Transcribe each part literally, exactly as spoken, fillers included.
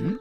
Hmm? Hmm?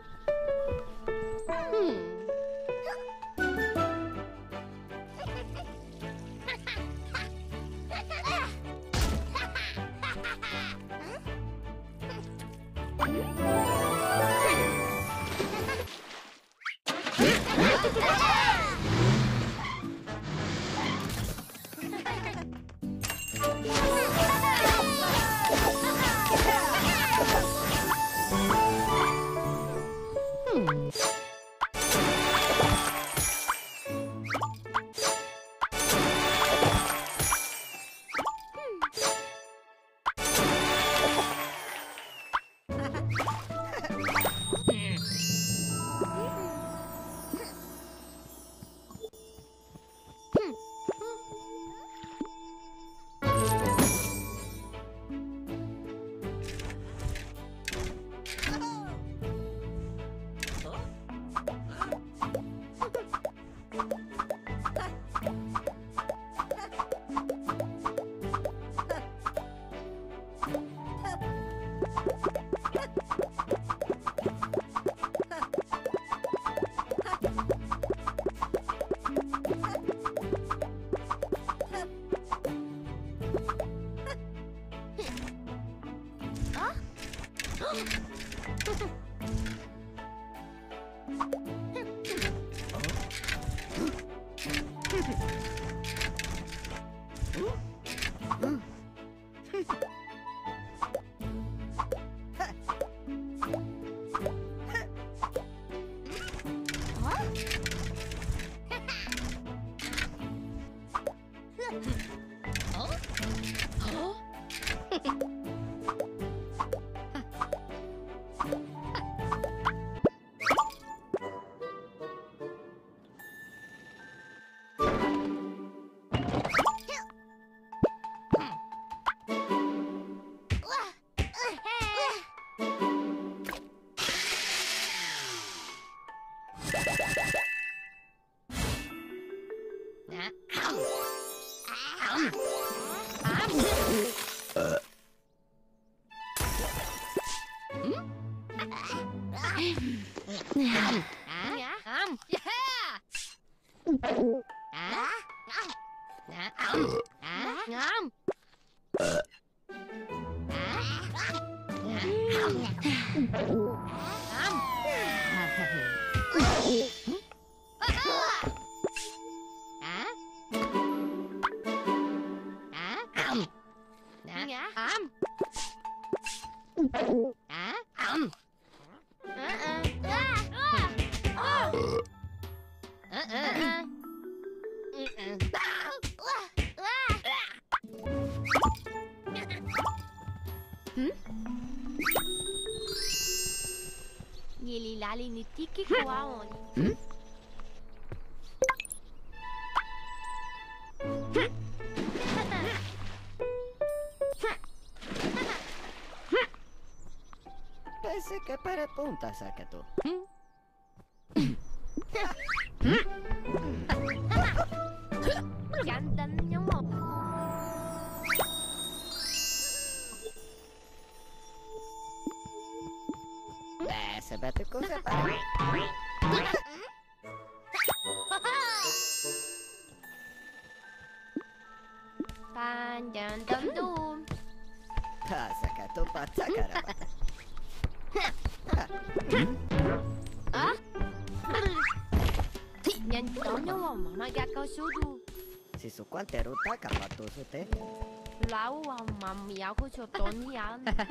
Parece que para punta saca tú.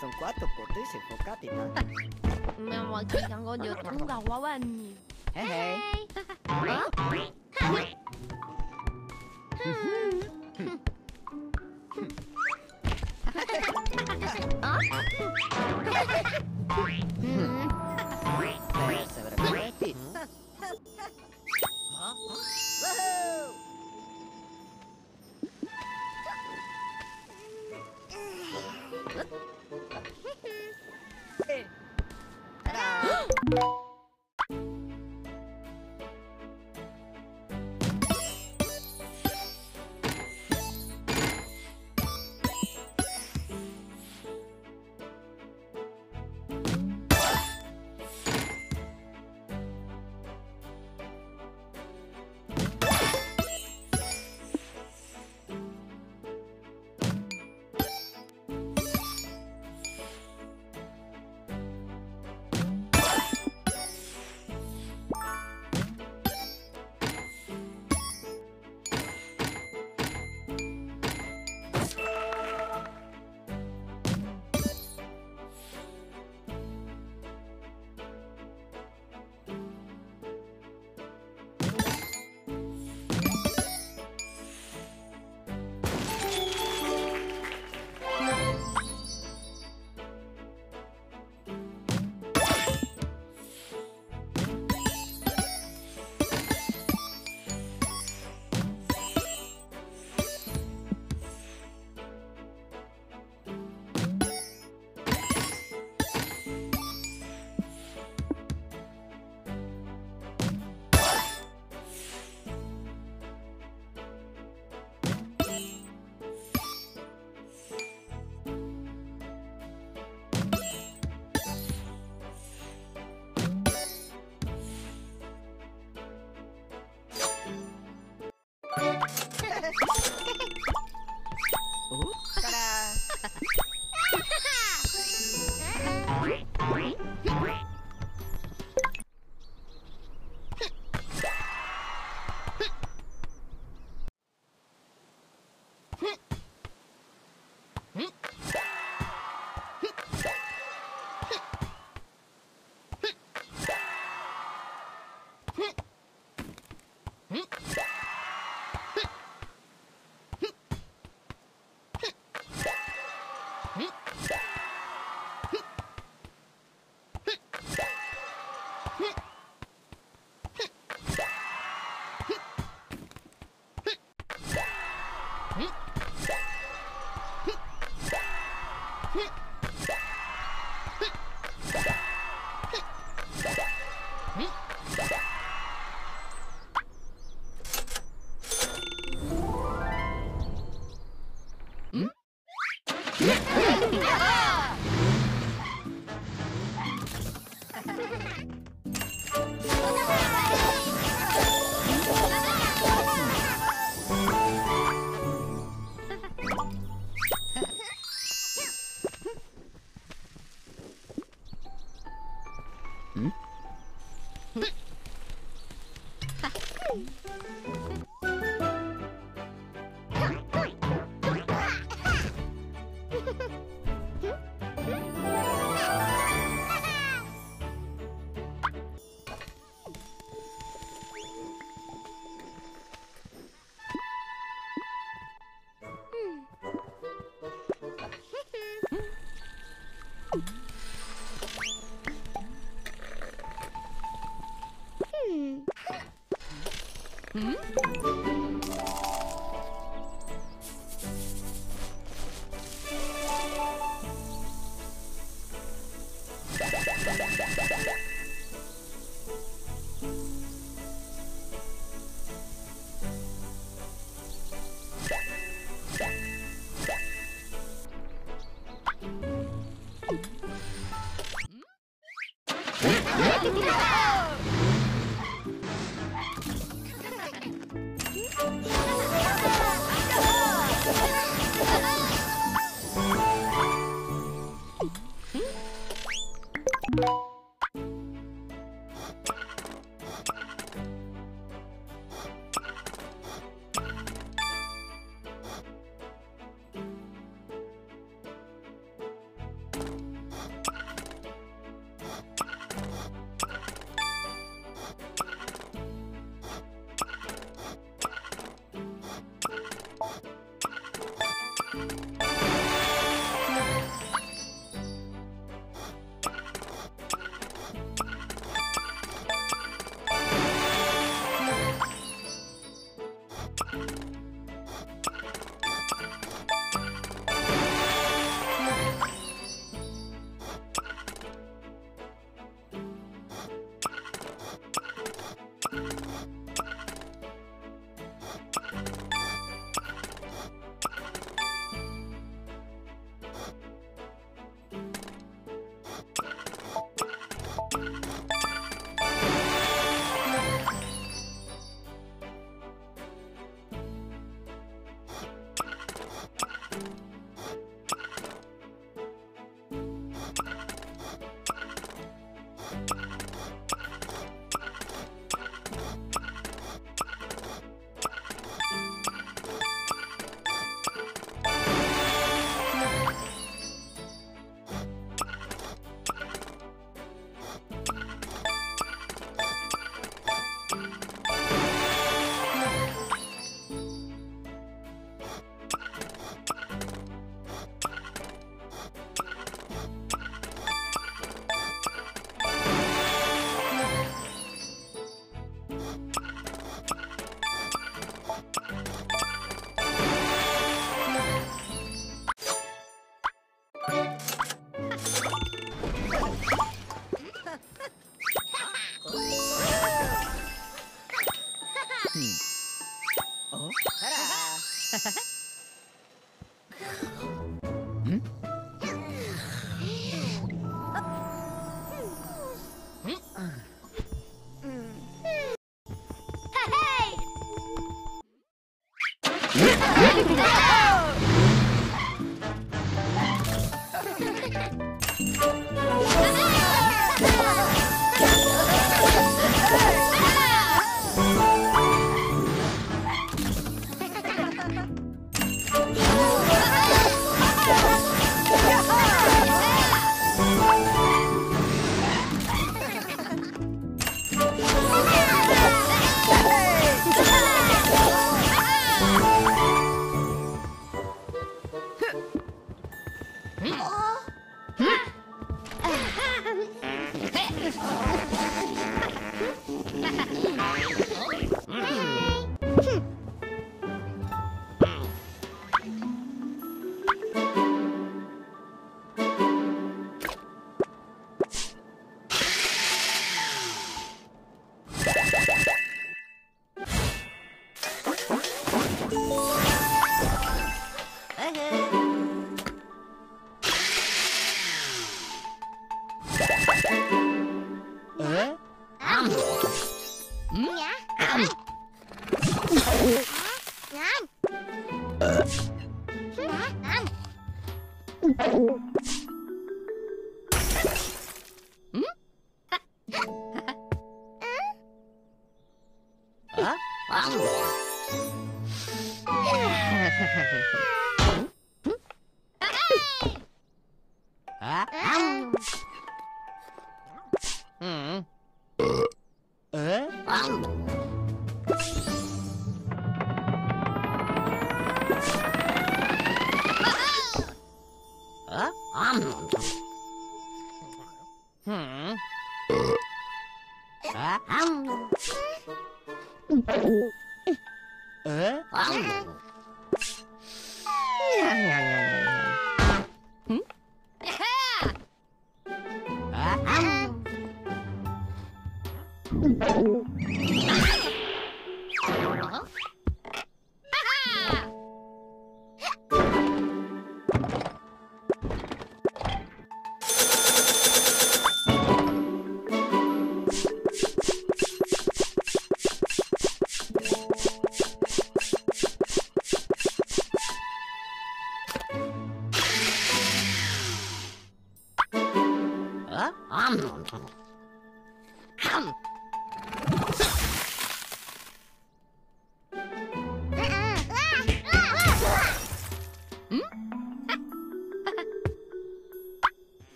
Sono quattro potessi focati tanto. Ma non ti tengo di ottuga uavani. Ehi.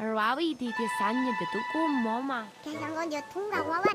Rawi di desanya betul kok mama. Kesan kan dia tunggu wawan.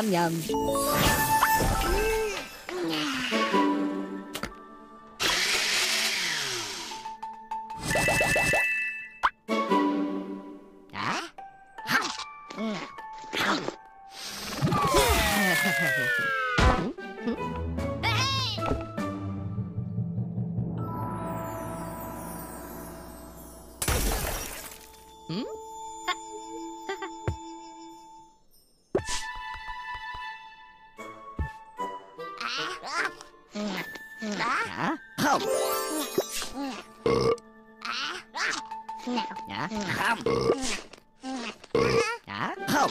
Yum yum. Ha ha ha!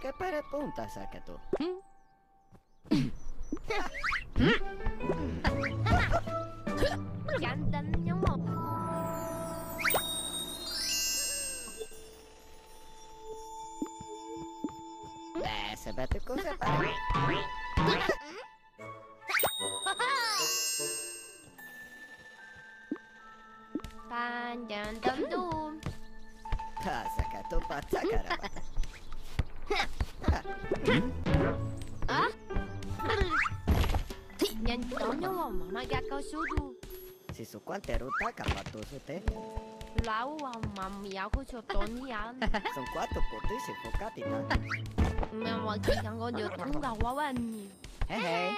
Que para punta saca tú. Quante ruta capatoso te? Lau a mamma mia, ho fatto un ian. Sono quattro portici focati, no? Memang kang kau dia tunggang wawan ni. Hey.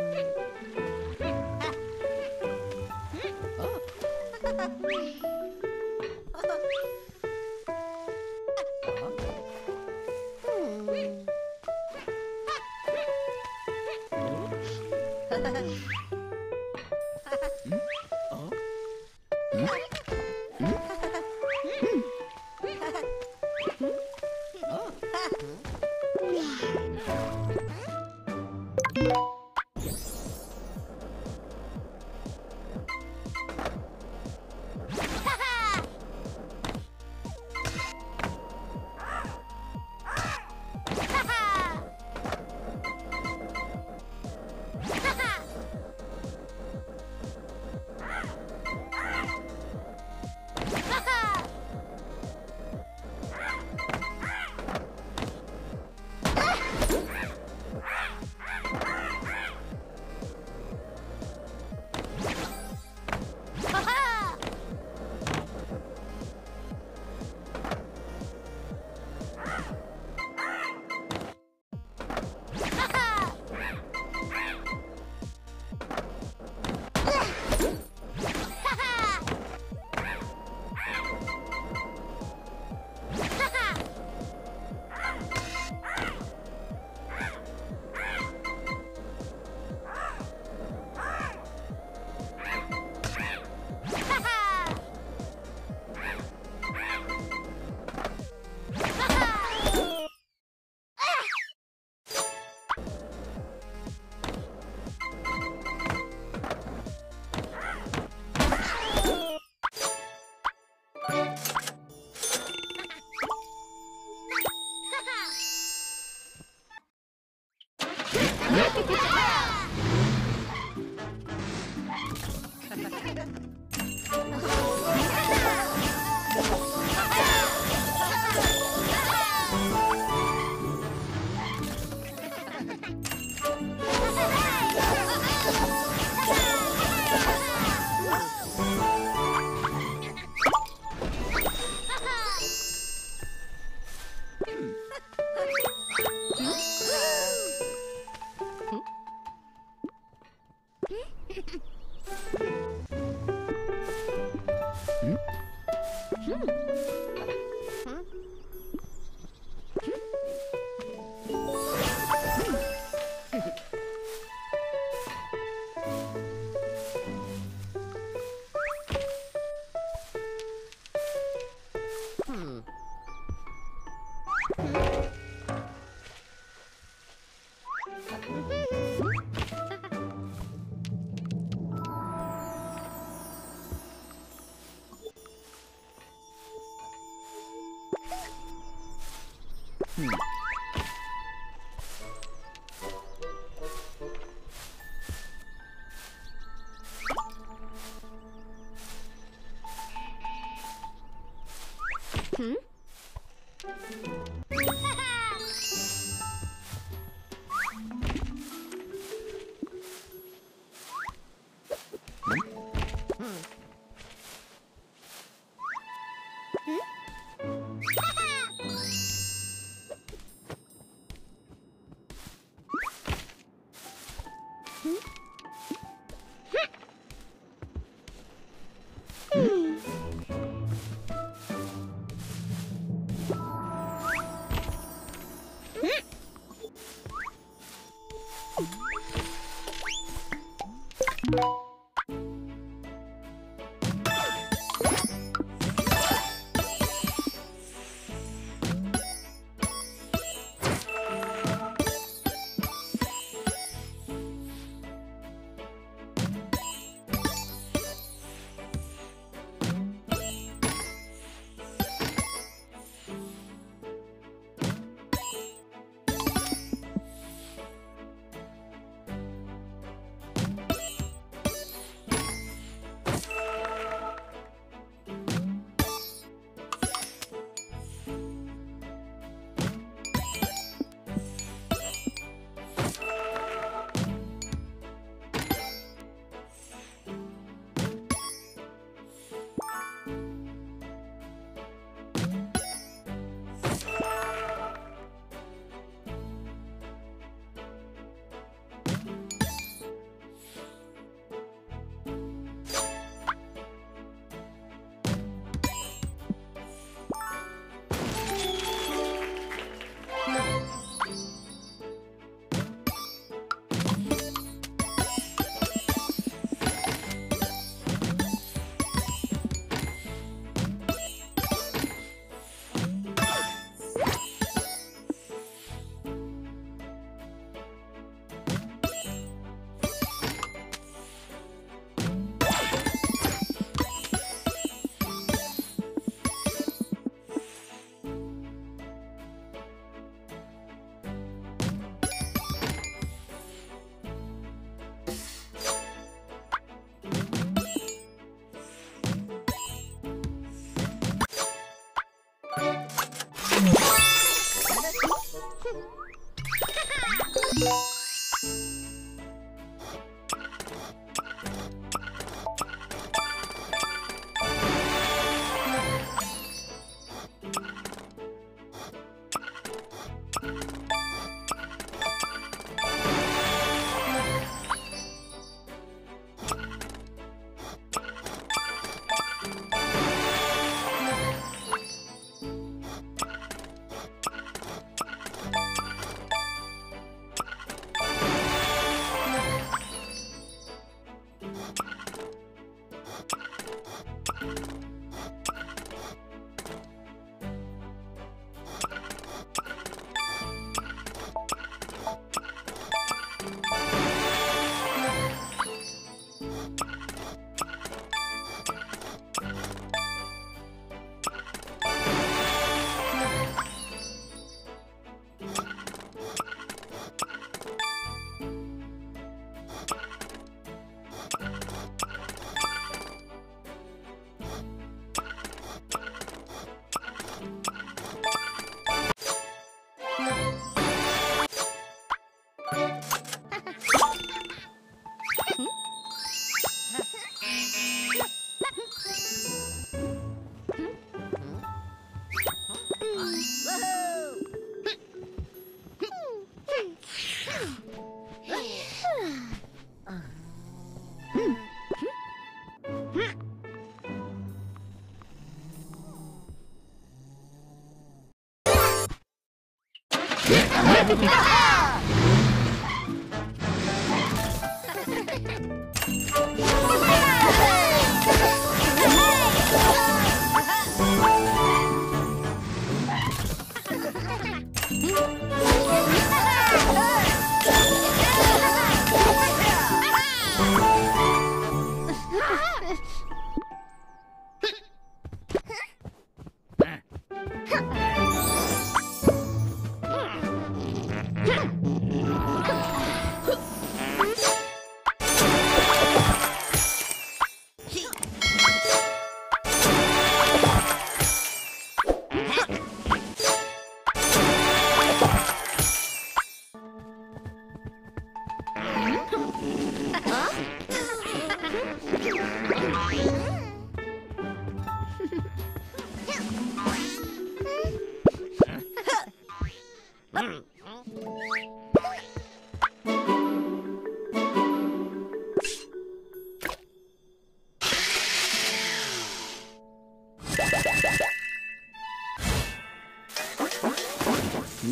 Hmm.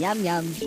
Yum yum. Hey!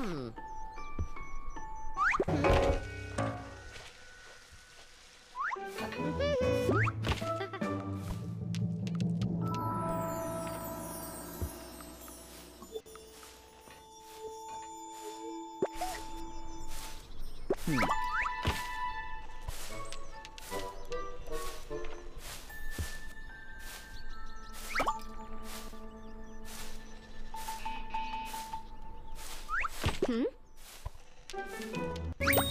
Hmm. Hmm?